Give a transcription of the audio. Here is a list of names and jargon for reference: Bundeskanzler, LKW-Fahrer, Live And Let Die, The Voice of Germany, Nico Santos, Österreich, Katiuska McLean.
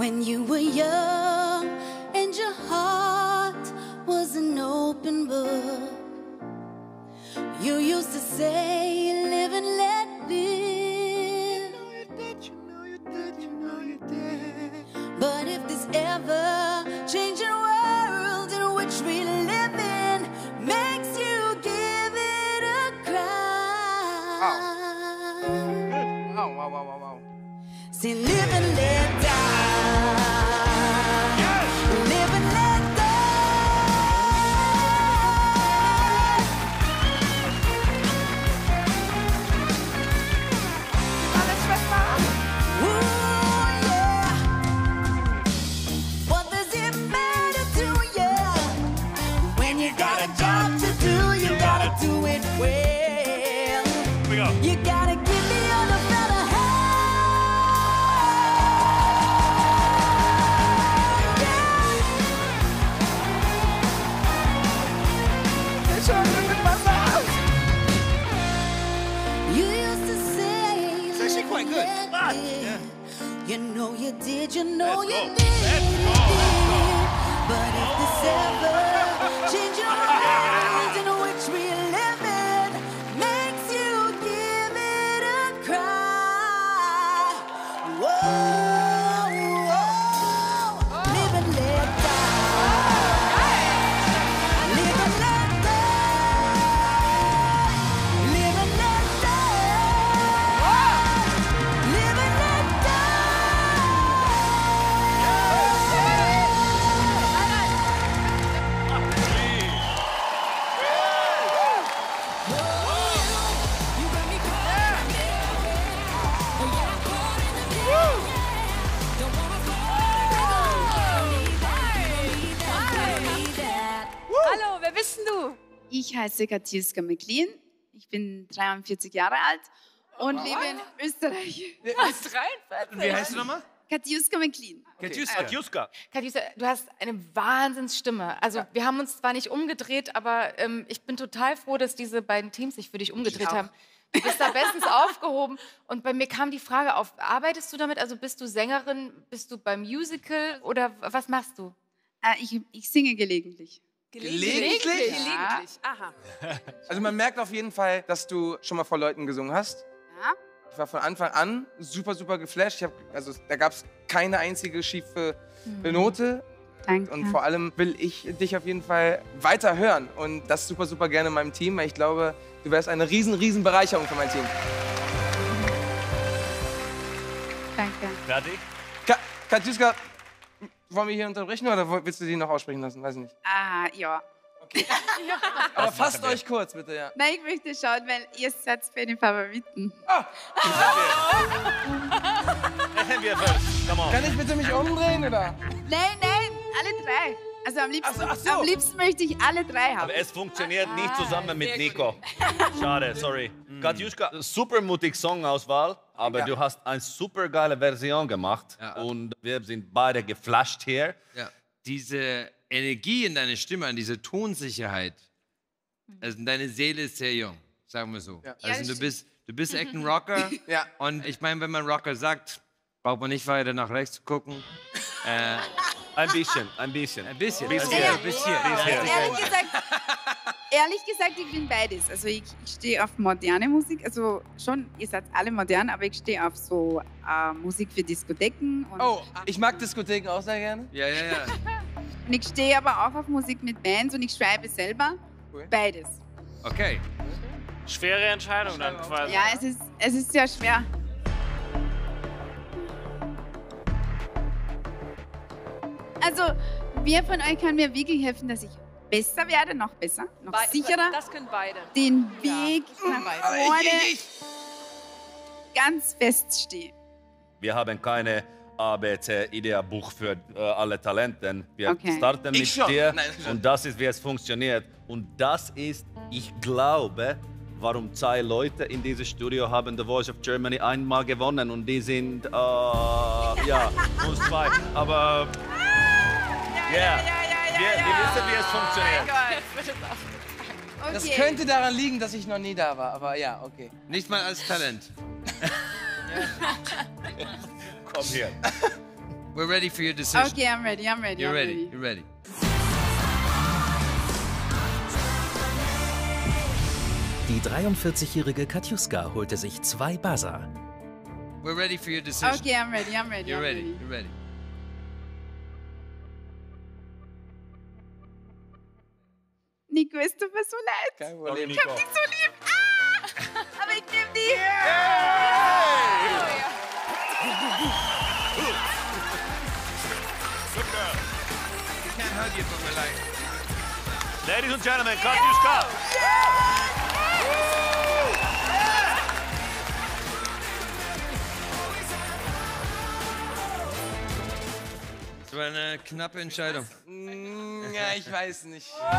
when you were young and your heart was an open book. You used to say, live and let live. You know you did. But if this ever changing world in which we live in makes you give it a cry. Oh. Oh, wow, wow, wow, wow. See, live and let die. You know you did, you know let's you go. Did, let's you go. Did. But if this ever changes your world in which we live in, makes you give it a cry. Whoa. Ich heiße Katiuska McLean, ich bin 43 Jahre alt und lebe in Österreich. Wie heißt du nochmal? Katiuska McLean. Katiuska. Katiuska, du hast eine Wahnsinnsstimme. Also wir haben uns zwar nicht umgedreht, aber ich bin total froh, dass diese beiden Teams sich für dich umgedreht haben. Du bist da bestens aufgehoben. Und bei mir kam die Frage auf, arbeitest du damit? Also bist du Sängerin, bist du beim Musical oder was machst du? Ich singe gelegentlich. Gelegentlich? Aha. Also man merkt auf jeden Fall, dass du schon mal vor Leuten gesungen hast. Ja. Ich war von Anfang an super, super geflasht. Also da gab es keine einzige schiefe Note. Danke. Und vor allem will ich dich auf jeden Fall weiter hören. Und das super, super gerne in meinem Team, weil ich glaube, du wärst eine riesen Bereicherung für mein Team. Danke. Fertig? Katiuska. Wollen wir hier unterbrechen oder willst du die noch aussprechen lassen? Weiß nicht. Ah, ja. Okay. Aber fasst euch kurz, bitte, ja. Nein, ich möchte schauen, weil ihr seid bei den Favoriten. Ah! Kann ich bitte mich umdrehen, oder? Nein, alle drei. Also am liebsten, ach so. Am liebsten möchte ich alle drei haben. Aber es funktioniert nicht zusammen mit Nico. Schade, sorry. Katiuska, super mutig Songauswahl, aber du hast eine super geile Version gemacht und wir sind beide geflasht hier. Ja. Diese Energie in deiner Stimme, diese Tonsicherheit, also deine Seele ist sehr jung, sagen wir so. Ja. Also du bist echt ein Rocker und ich meine, wenn man Rocker sagt, braucht man nicht weiter nach rechts gucken. Ehrlich gesagt, ich bin beides. Also ich stehe auf moderne Musik. Also schon, ihr seid alle modern, aber ich stehe auf so Musik für Diskotheken. Und ich mag Diskotheken auch sehr gerne. Ja. Und ich stehe aber auch auf Musik mit Bands und ich schreibe selber. Cool. Beides. Okay. Schwere Entscheidung dann quasi. Ja, es ist sehr schwer. Also, wer von euch kann mir wirklich helfen, dass ich besser werde, noch besser, noch sicherer? Das können beide. Den Weg nach vorne ganz fest stehen. Wir haben keine ABC-Idea-Buch für alle Talenten. Wir starten mit dir und das ist, wie es funktioniert. Und das ist, ich glaube, warum zwei Leute in diesem Studio haben The Voice of Germany einmal gewonnen. Und die sind, plus zwei. Aber... Wir wissen, wie es funktioniert. Oh okay. Das könnte daran liegen, dass ich noch nie da war, aber ja, okay. Nicht mal als Talent. Komm hier. We're ready for your decision. Okay, I'm ready. I'm ready. You're ready. You're ready. Die 43-jährige Katiuska holte sich 2 Buzzer. We're ready for your decision. Okay, I'm ready. I'm ready. You're ready. You're ready. Nico, es tut mir so leid. Kein Problem. Ich hab dich so lieb. Ah! Aber ich nehm dich. You can't hug you from the light. Ladies and gentlemen, Katiuska. Das war eine knappe Entscheidung. Ja, ich weiß nicht.